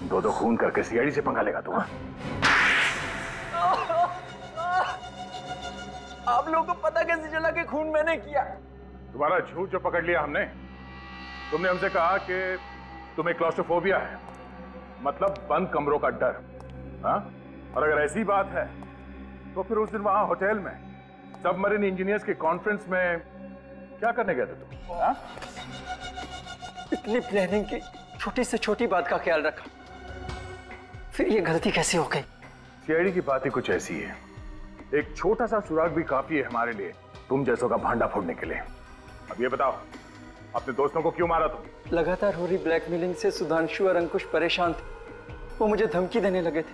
दो दो खून करके सीआईडी से पंगा लेगा तू। आप लोगों को पता कैसे चला कि खून मैंने किया? तुम्हारा झूठ जो पकड़ लिया हमने। तुमने हमसे कहा कि तुम्हें क्लॉस्ट्रोफोबिया है, मतलब बंद कमरों का डर। हाँ, और अगर ऐसी बात है तो फिर उस दिन वहां होटल में सबमरीन इंजीनियर्स के कॉन्फ्रेंस में क्या करने गए थे तुम? हाँ? इतनी प्लानिंग की, छोटी से छोटी बात का ख्याल रखा, फिर ये गलती कैसे हो गई? सीआईडी की बातें कुछ ऐसी है, एक छोटा सा सुराग भी काफी है हमारे लिए तुम जैसों का भांडा फोड़ने के लिए। अब ये बताओ, अपने दोस्तों को क्यों मारा तुम? लगातार हो रही ब्लैकमेलिंग से सुधांशु और अंकुश परेशान थे। वो मुझे धमकी देने लगे थे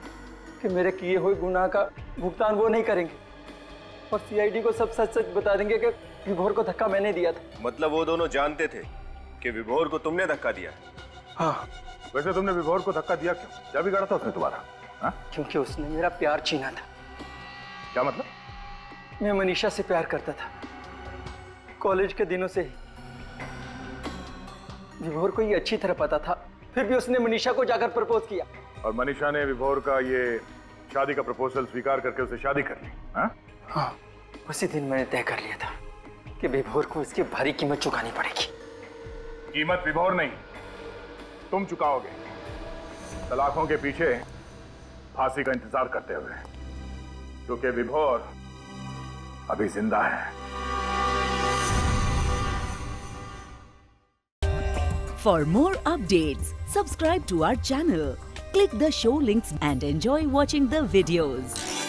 कि मेरे किए हुए गुनाह का भुगतान वो नहीं करेंगे और सीआईडी को सब सच सच बता देंगे कि विभोर को धक्का मैंने दिया था। मतलब वो दोनों जानते थे कि विभोर को तुमने धक्का दिया? हाँ। वैसे तुमने विभोर को धक्का दिया क्यों? क्या बिगाड़ा था उसने तुम्हारा? हाँ? क्योंकि उसने मेरा प्यार छीना था। क्या मतलब? मैं मनीषा से प्यार करता था, कॉलेज के दिनों से ही। विभोर को ये अच्छी तरह पता था, फिर भी उसने मनीषा को जाकर प्रपोज किया। और मनीषा ने विभोर का ये शादी का प्रपोजल स्वीकार करके उसे शादी कर ली। हाँ? हाँ। उसी दिन मैंने तय कर लिया था कि विभोर को इसकी भारी कीमत चुकानी पड़ेगी। कीमत विभोर नहीं, तुम चुकाओगे। सलाखों के पीछे फांसी का इंतजार करते हुए, क्योंकि विभोर अभी जिंदा है। For more updates, subscribe to our channel, click the show links and enjoy watching the videos.